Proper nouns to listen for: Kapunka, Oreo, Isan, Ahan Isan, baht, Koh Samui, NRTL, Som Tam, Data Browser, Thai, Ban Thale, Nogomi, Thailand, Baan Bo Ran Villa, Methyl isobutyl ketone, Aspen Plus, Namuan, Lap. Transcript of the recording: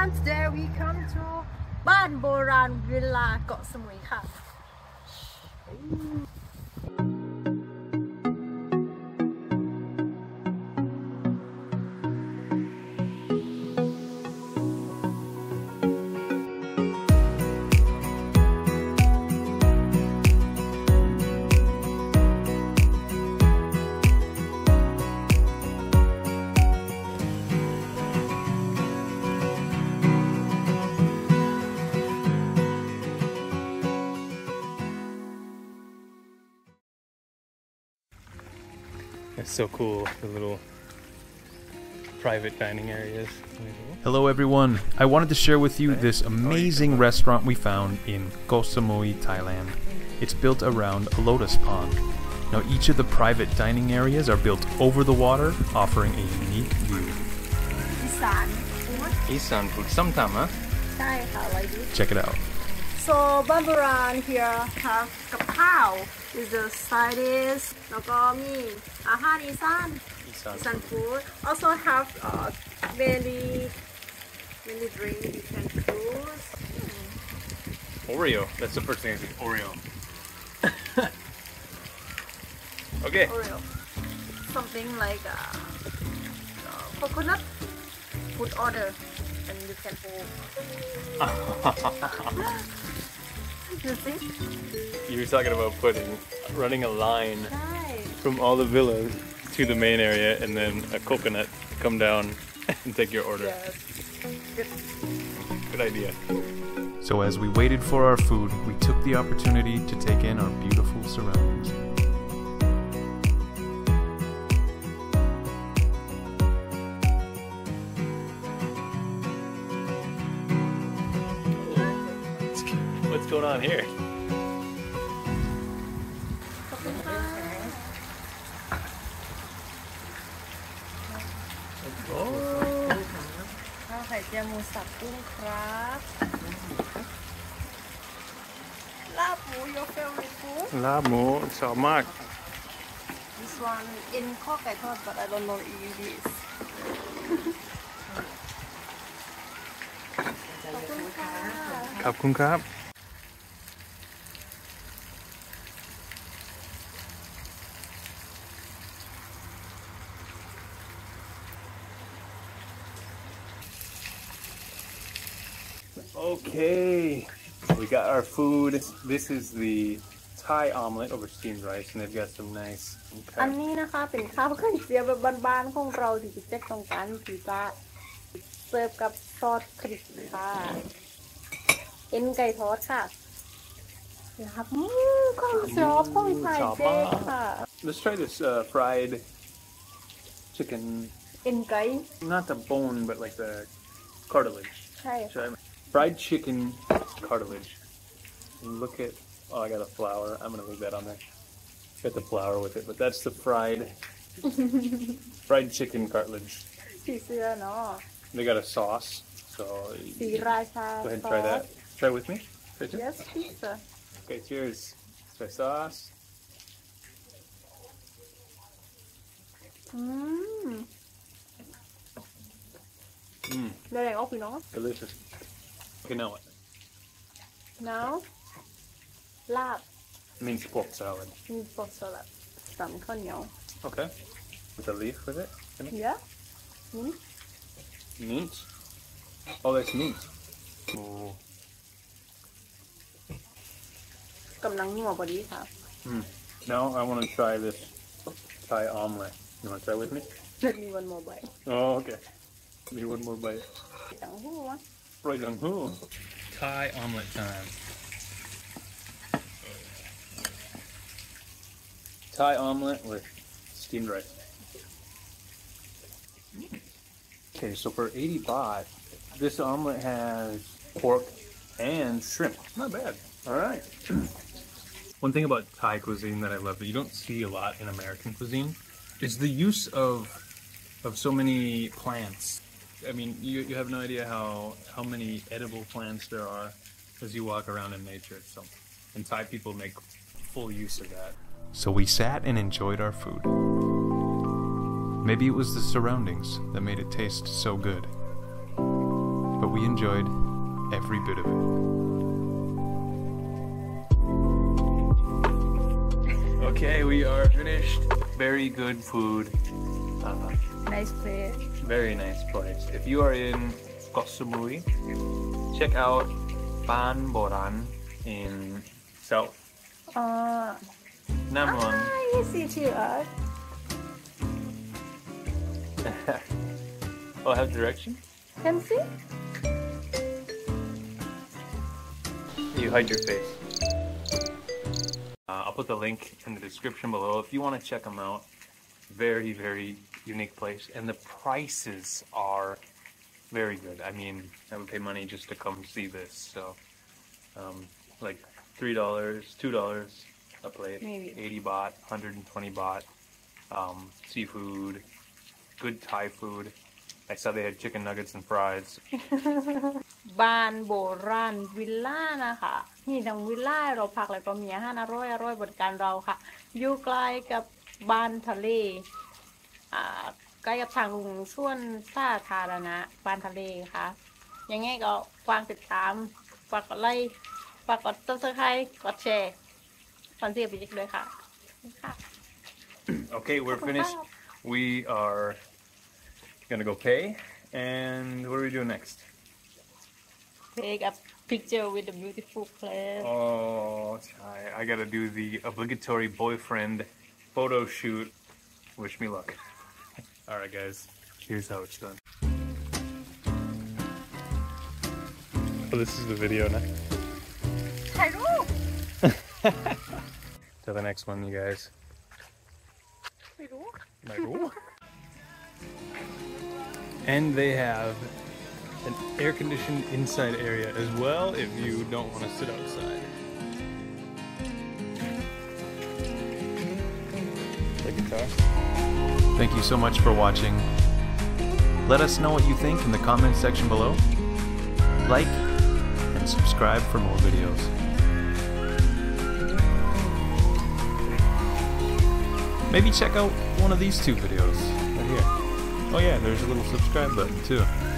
And there we come to Baan Bo Ran Villa, Koh Samui. It's so cool, the little private dining areas. Hello everyone, I wanted to share with you this amazing restaurant we found in Koh Samui, Thailand. It's built around a lotus pond. Now each of the private dining areas are built over the water, offering a unique view. Isan food. Isan food, Som Tam, huh? Check it out. So Baan Bo Ran here have kapow is the side is Nogomi, Ahan Isan food. Also have many drinks you can choose. Oreo, that's the first thing I see. Oreo. Okay. Oreo. Something like coconut food order, and you can order. You see? You were talking about pudding, running a line from all the villas to the main area, and then a coconut come down and take your order. Yes. Good idea. So as we waited for our food, we took the opportunity to take in our beautiful surroundings. What's going on here? Lap, your favorite food? Lap, so much. This one in Koh, I thought, but I don't know if it is. Kapunka. Okay, we got our food. This is the Thai omelet over steamed rice, and they've got some nice. Let's try this fried chicken. Not the bone, but like the cartilage. Fried chicken cartilage. Look at, oh, I got a flour. I'm gonna leave that on there. Got the flour with it, but that's the fried chicken cartilage. They got a sauce, so go ahead and try that. Try with me. Yes, please. Okay, cheers. Let's try sauce. Delicious. Okay, now what? Now, lap. Means pork salad. Some konnyo. Okay. With a leaf with it? Yeah. Mint? Oh, that's mint. Oh. Now I want to try this Thai omelet. You want to try with me? Let me one more bite. Oh, okay. Give me one more bite. Right on who? Thai omelet time. Thai omelet with steamed rice. Okay, so for 80 baht, this omelet has pork and shrimp. Not bad. All right. One thing about Thai cuisine that I love that you don't see a lot in American cuisine is the use of so many plants. I mean, you have no idea how many edible plants there are as you walk around in nature. So, and Thai people make full use of that. So we sat and enjoyed our food. Maybe it was the surroundings that made it taste so good. But but we enjoyed every bit of it. Okay, we are finished. Very good food. Nice place. Very nice place. If you are in Koh Samui, check out Baan Bo Ran in South Namuan. Yes, yes, you are. Oh, I have direction? Can see? You hide your face. I'll put the link in the description below if you want to check them out. Very, very unique place, and the prices are very good. I mean, I would pay money just to come see this. So, like $3, $2 a plate, maybe 80 baht, 120 baht, seafood, good Thai food. I saw they had chicken nuggets and fries. Baan Bo Ran Villa นะคะ นี่ ดัง Villa เรา พัก แล้ว ก็ มี อาหาร อร่อย ๆ บริ การ เรา ค่ะ อยู่ ใกล้ กับ Ban Thale ใกล้ กับ ทาง สวน สาธารณะ Ban Thale ค่ะ ยัง ไง ก็ ฝาก ติด ตาม ฝาก กด ไลค์ ฝาก กด Subscribe กด แชร์ ฝาก เสีย ไป ด้วย ค่ะ ค่ะ Okay, we're finished. We are gonna go pay, and what do we do next? Take a picture with the beautiful place. Oh, I gotta do the obligatory boyfriend photo shoot. Wish me luck. All right, guys, here's how it's done. Oh, this is the video now. Hello. To the next one, you guys. Hello. Hello. And they have an air-conditioned inside area as well if you don't want to sit outside. The guitar. Thank you so much for watching. Let us know what you think in the comment section below. Like and subscribe for more videos. Maybe check out one of these two videos right here. Oh yeah, there's a little subscribe button too.